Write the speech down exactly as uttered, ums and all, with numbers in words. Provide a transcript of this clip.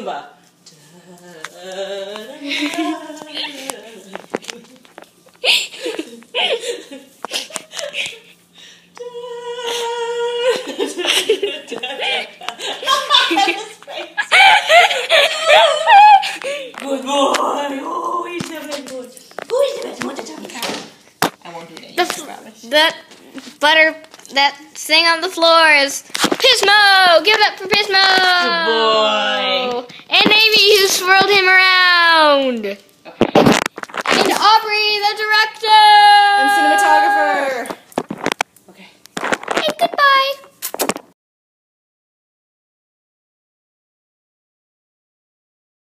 Roomba. Good boy. Oh, he's the best boy. Who is the best boy to tell me that? I won't do that. The that butter that thing on the floor is Pismo. Give it up for Pismo. Good boy. And maybe you swirled him around.